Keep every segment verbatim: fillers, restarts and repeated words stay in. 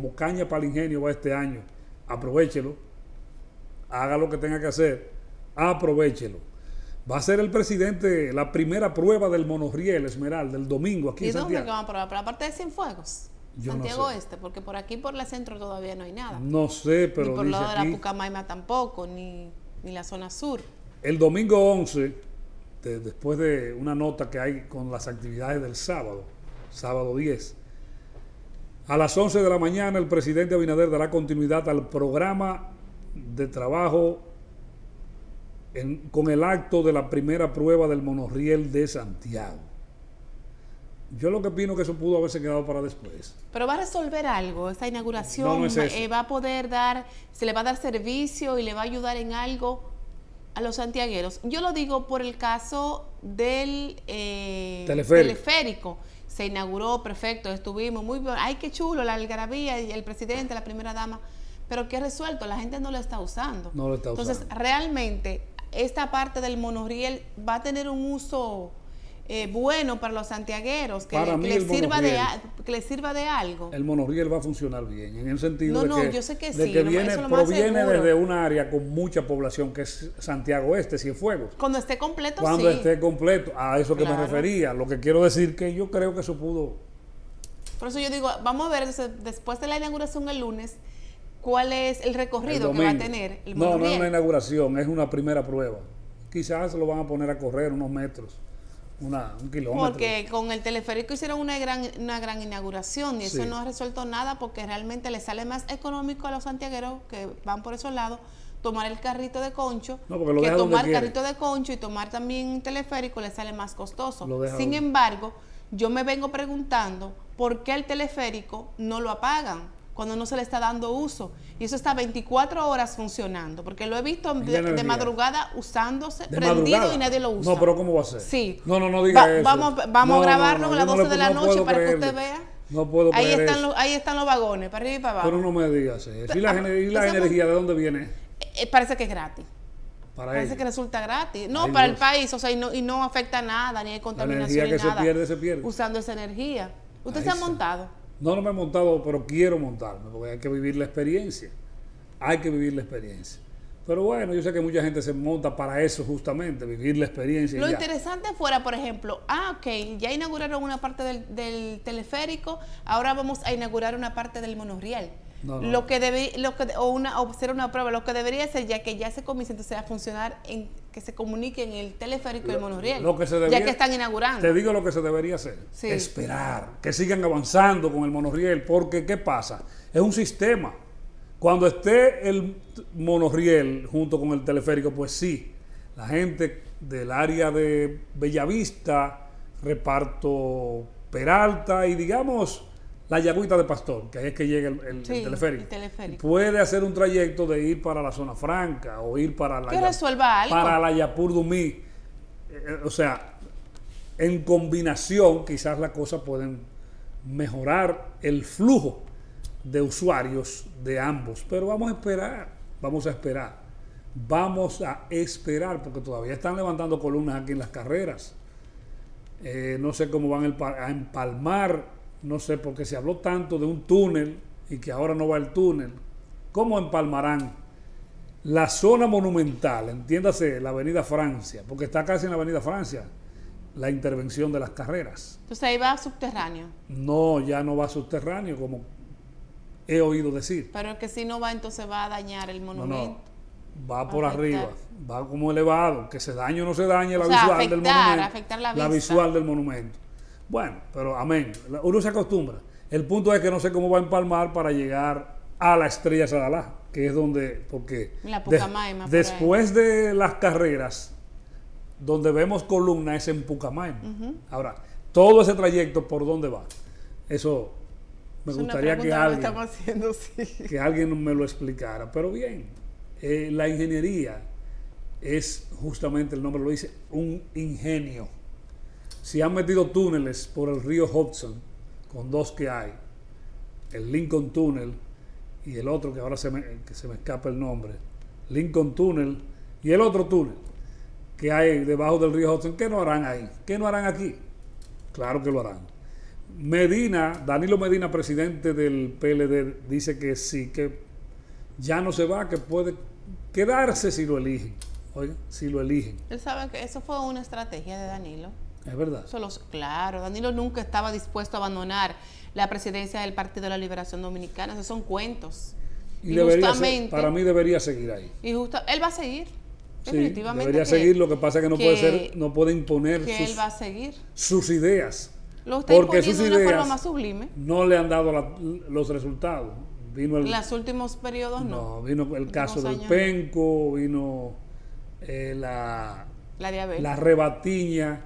Como caña para el ingenio va este año, aprovechelo, haga lo que tenga que hacer, aprovechelo. Va a ser el presidente la primera prueba del monorriel Esmeralda, el domingo aquí en Santiago. ¿Y dónde van a probar? Pero aparte de Cienfuegos, yo Santiago no sé. Este, porque por aquí, por el centro todavía no hay nada. No sé, pero ni por el lado de la Pucamaima tampoco, ni, ni la zona sur. El domingo once, de, después de una nota que hay con las actividades del sábado, sábado diez, a las once de la mañana el presidente Abinader dará continuidad al programa de trabajo en, con el acto de la primera prueba del monorriel de Santiago. Yo lo que opino que eso pudo haberse quedado para después. Pero va a resolver algo, esta inauguración no, no es eh, va a poder dar, se le va a dar servicio y le va a ayudar en algo a los santiagueros. Yo lo digo por el caso del eh, teleférico. teleférico. Se inauguró, perfecto, estuvimos muy bien. Ay, qué chulo, la algarabía, y el presidente, la primera dama. Pero qué resuelto, la gente no lo está usando. No lo está usando. Entonces, realmente, esta parte del monorriel va a tener un uso eh, bueno para los santiagueros, que, para que, les sirva de, que les sirva de algo. El monorriel va a funcionar bien, en el sentido no, de no, que, yo sé que, de sí, que no, viene, proviene desde un área con mucha población, que es Santiago Este, Cienfuegos. Cuando esté completo, Cuando sí. esté completo, a eso que claro. me refería. Lo que quiero decir que yo creo que eso pudo... Por eso yo digo, vamos a ver, después de la inauguración el lunes, ¿cuál es el recorrido el que va a tener el monorriel? No, no es una inauguración, es una primera prueba. Quizás lo van a poner a correr unos metros, una, un kilómetro. Porque con el teleférico hicieron una gran, una gran inauguración y sí. eso no ha resuelto nada porque realmente le sale más económico a los santiagueros que van por esos lados tomar el carrito de concho, no, porque lo que deja tomar carrito de concho y tomar también un teleférico le sale más costoso. Sin donde. embargo, yo me vengo preguntando por qué el teleférico no lo apagan cuando no se le está dando uso. Y eso está veinticuatro horas funcionando, porque lo he visto de, de madrugada usándose, de prendido madrugada. y nadie lo usa. No, pero ¿cómo va a ser? Sí. No, no, no diga va, eso. Vamos, vamos no, a grabarlo no, no, no, a las doce no le, de la no noche para creerle. que usted vea. No puedo ahí están los, Ahí están los vagones, para arriba y para abajo. Pero no me digas eso. ¿Y la, y la energía de dónde viene? Eh, parece que es gratis. Para Parece ellos. que resulta gratis. No, Ay, para Dios. el país, o sea, y no, y no afecta nada, ni hay contaminación, la energía que ni nada. se pierde, se pierde. Usando esa energía. ¿Usted Ahí se ha montado? No, no me he montado, pero quiero montarme, porque hay que vivir la experiencia. Hay que vivir la experiencia. Pero bueno, yo sé que mucha gente se monta para eso justamente, vivir la experiencia. Lo interesante fuera, por ejemplo, ah, ok, ya inauguraron una parte del, del teleférico, ahora vamos a inaugurar una parte del monorriel. No, no. Lo que debe, lo que, o, una, o ser una prueba, lo que debería ser ya que ya se comience entonces a funcionar, en, que se comunique en el teleférico lo, y el monorriel, lo que se debería, ya que están inaugurando. Te digo lo que se debería hacer, sí. esperar, que sigan avanzando con el monorriel, porque ¿qué pasa? Es un sistema. Cuando esté el monorriel junto con el teleférico, pues sí, la gente del área de Bellavista, reparto Peralta y digamos... La Yagüita de Pastor, que ahí es que llega el, el, sí, el, teleférico. el teleférico. Puede hacer un trayecto de ir para la Zona Franca o ir para la, ya, para la Yapur Dumí. Eh, o sea, en combinación quizás las cosas pueden mejorar el flujo de usuarios de ambos. Pero vamos a esperar, vamos a esperar. Vamos a esperar porque todavía están levantando columnas aquí en las carreras. Eh, no sé cómo van a empalmar. No sé, porque se habló tanto de un túnel y que ahora no va el túnel. ¿Cómo empalmarán la zona monumental? Entiéndase, la Avenida Francia, porque está casi en la Avenida Francia la intervención de las carreras. Entonces ahí va subterráneo. No, ya no va subterráneo, como he oído decir. Pero es que si no va, entonces va a dañar el monumento. No, no. Va por arriba, va como elevado, que se dañe o no se dañe la visual del monumento. Afectar la vista. La visual del monumento. Bueno, pero amén, uno se acostumbra. El punto es que no sé cómo va a empalmar para llegar a la Estrella Sadalá, que es donde, porque la Pucamaima, de, después ahí. de las carreras, donde vemos columnas es en Pucamaima. Uh-huh. Ahora, todo ese trayecto, ¿por dónde va? Eso me es gustaría que alguien, haciendo, sí. que alguien me lo explicara. Pero bien, eh, la ingeniería es, justamente el nombre lo dice, un ingenio. Si han metido túneles por el río Hudson, con dos que hay, el Lincoln Tunnel y el otro que ahora se me, que se me escapa el nombre, Lincoln Tunnel y el otro túnel que hay debajo del río Hudson, ¿qué no harán ahí? ¿Qué no harán aquí? Claro que lo harán. Medina, Danilo Medina, presidente del P L D, dice que sí, que ya no se va, que puede quedarse si lo eligen. Oiga, si lo eligen. Él sabe que eso fue una estrategia de Danilo. Es verdad. Solo, claro, Danilo nunca estaba dispuesto a abandonar la presidencia del Partido de la Liberación Dominicana. Esos son cuentos. Y, y debería justamente, ser, para mí debería seguir ahí. Y justo, él va a seguir. Sí, definitivamente debería que, seguir, lo que pasa es que no que, puede ser, no puede imponer que sus, él va a seguir. sus ideas. Lo está porque sus de una ideas forma más sublime. No le han dado la, los resultados. Vino el, Los últimos periodos no. No, vino el caso del años. Penco, vino eh, la, la, la rebatiña,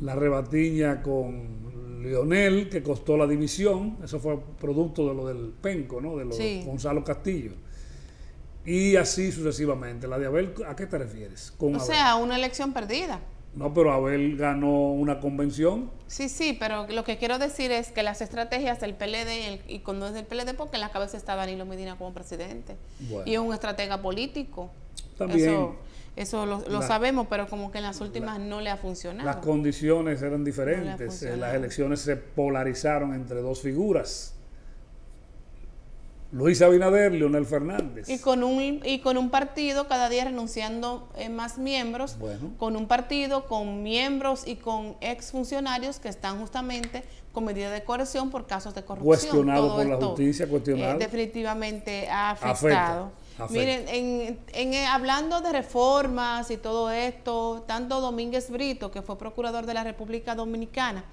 la rebatiña con Leonel, que costó la división. Eso fue producto de lo del Penco, ¿no? De lo sí. de Gonzalo Castillo. Y así sucesivamente. La de Abel, ¿a qué te refieres? Con o Abel. sea, una elección perdida. No, pero Abel ganó una convención. Sí, sí, pero lo que quiero decir es que las estrategias del P L D y, el, y cuando es del P L D, porque en la cabeza está Danilo Medina como presidente. Bueno. Y es un estratega político. También. Eso, eso lo, lo la, sabemos, pero como que en las últimas la, no le ha funcionado. Las condiciones eran diferentes. No eh, las elecciones se polarizaron entre dos figuras. Luis Abinader, Leonel Fernández. Y con un y con un partido cada día renunciando eh, más miembros, bueno. con un partido, con miembros y con exfuncionarios que están justamente con medidas de coerción por casos de corrupción. Cuestionado por la justicia, cuestionado. Eh, definitivamente ha afectado. Afecta, afecta. Miren, en, en, en, hablando de reformas y todo esto, tanto Domínguez Brito, que fue procurador de la República Dominicana,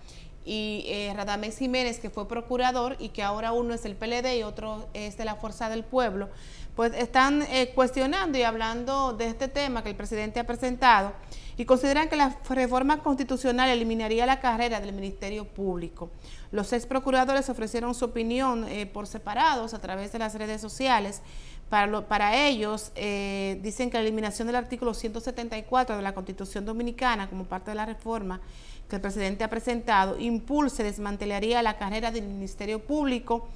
y eh, Radamés Jiménez, que fue procurador y que ahora uno es el P L D y otro es de la Fuerza del Pueblo, pues están eh, cuestionando y hablando de este tema que el presidente ha presentado y consideran que la reforma constitucional eliminaría la carrera del Ministerio Público. Los ex procuradores ofrecieron su opinión eh, por separados a través de las redes sociales. Para, lo, para ellos, eh, dicen que la eliminación del artículo ciento setenta y cuatro de la Constitución Dominicana como parte de la reforma que el presidente ha presentado, impulse, desmantelaría la carrera del Ministerio Público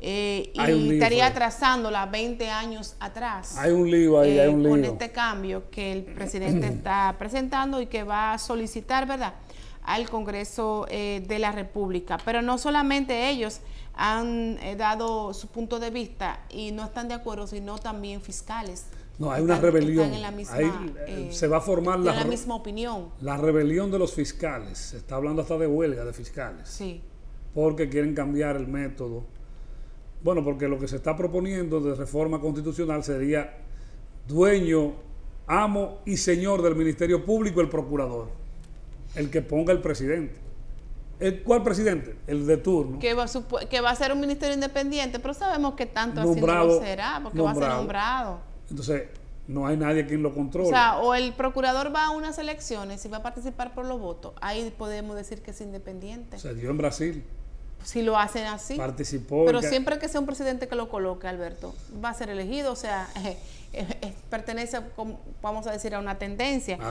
eh, y estaría atrasándola veinte años atrás. Hay un lío ahí, eh, hay un lío. Con este cambio que el presidente está presentando y que va a solicitar, ¿verdad?, al Congreso eh, de la República. Pero no solamente ellos han eh, dado su punto de vista y no están de acuerdo, sino también fiscales. No, hay están, una rebelión. En la misma, Ahí, eh, se va a formar la, la misma opinión. La rebelión de los fiscales. Se está hablando hasta de huelga de fiscales. Sí. Porque quieren cambiar el método. Bueno, porque lo que se está proponiendo de reforma constitucional sería dueño, amo y señor del Ministerio Público el procurador. El que ponga el presidente. ¿El cuál presidente? El de turno. Que va a, que va a ser un ministerio independiente, pero sabemos que tanto nombrado, así no será, porque nombrado. va a ser nombrado. Entonces, no hay nadie quien lo controle. O sea, o el procurador va a unas elecciones y va a participar por los votos. Ahí podemos decir que es independiente. Se dio en Brasil. Si lo hacen así. Participó. Pero que... siempre que sea un presidente que lo coloque, Alberto, va a ser elegido. O sea, eh, eh, eh, pertenece, a, como, vamos a decir, a una tendencia. Ah.